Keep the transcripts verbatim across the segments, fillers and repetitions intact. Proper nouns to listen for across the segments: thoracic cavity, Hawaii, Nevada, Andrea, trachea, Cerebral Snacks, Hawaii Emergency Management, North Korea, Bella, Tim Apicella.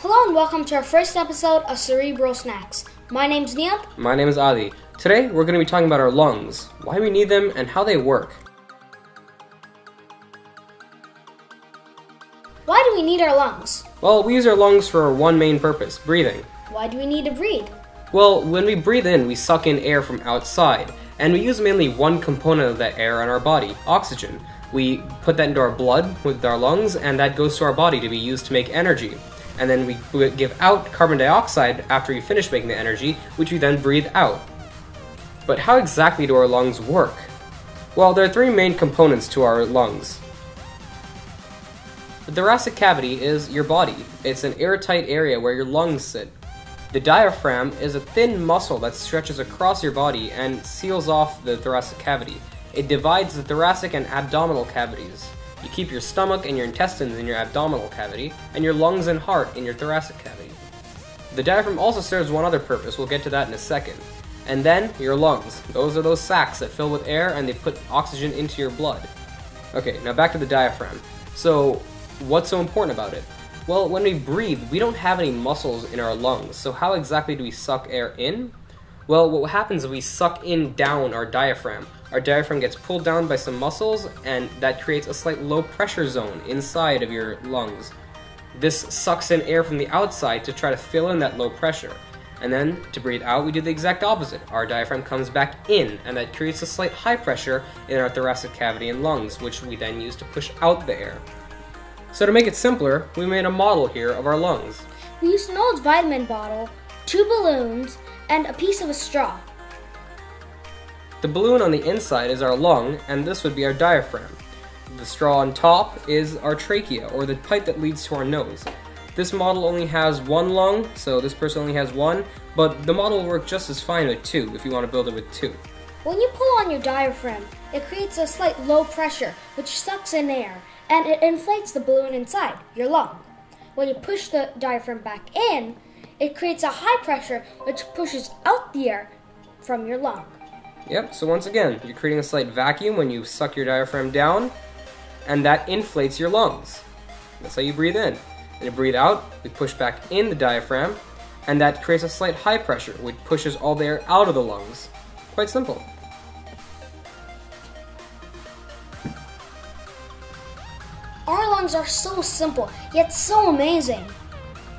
Hello and welcome to our first episode of Cerebral Snacks. My name's Neil. My name is Adi. Today we're going to be talking about our lungs, why we need them, and how they work. Why do we need our lungs? Well, we use our lungs for one main purpose, breathing. Why do we need to breathe? Well, when we breathe in, we suck in air from outside, and we use mainly one component of that air on our body, oxygen. We put that into our blood with our lungs, and that goes to our body to be used to make energy. And then we give out carbon dioxide after we finish making the energy, which we then breathe out. But how exactly do our lungs work? Well, there are three main components to our lungs. The thoracic cavity is your body. It's an airtight area where your lungs sit. The diaphragm is a thin muscle that stretches across your body and seals off the thoracic cavity. It divides the thoracic and abdominal cavities. You keep your stomach and your intestines in your abdominal cavity, and your lungs and heart in your thoracic cavity. The diaphragm also serves one other purpose, we'll get to that in a second. And then, your lungs. Those are those sacs that fill with air and they put oxygen into your blood. Okay, now back to the diaphragm. So, what's so important about it? Well, when we breathe, we don't have any muscles in our lungs, so how exactly do we suck air in? Well, what happens is we suck in down our diaphragm. Our diaphragm gets pulled down by some muscles, and that creates a slight low pressure zone inside of your lungs. This sucks in air from the outside to try to fill in that low pressure. And then, to breathe out, we do the exact opposite. Our diaphragm comes back in, and that creates a slight high pressure in our thoracic cavity and lungs, which we then use to push out the air. So to make it simpler, we made a model here of our lungs. We used an old vitamin bottle, two balloons, and a piece of a straw. The balloon on the inside is our lung, and this would be our diaphragm. The straw on top is our trachea, or the pipe that leads to our nose. This model only has one lung, so this person only has one, but the model will work just as fine with two, if you want to build it with two. When you pull on your diaphragm, it creates a slight low pressure, which sucks in air, and it inflates the balloon inside, your lung. When you push the diaphragm back in, it creates a high pressure which pushes out the air from your lung. Yep, so once again, you're creating a slight vacuum when you suck your diaphragm down, and that inflates your lungs. That's how you breathe in. And you breathe out, we push back in the diaphragm, and that creates a slight high pressure which pushes all the air out of the lungs. Quite simple. Our lungs are so simple, yet so amazing.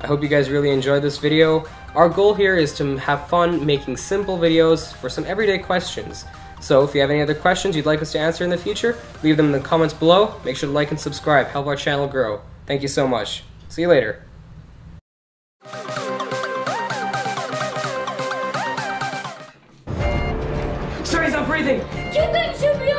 I hope you guys really enjoyed this video. Our goal here is to have fun making simple videos for some everyday questions. So if you have any other questions you'd like us to answer in the future, leave them in the comments below. Make sure to like and subscribe, help our channel grow. Thank you so much. See you later. Sorry, he's not breathing! Keep it, keep it.